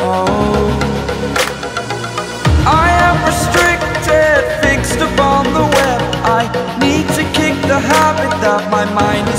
Oh, I am restricted, fixed upon the web. I need to kick the habit that my mind is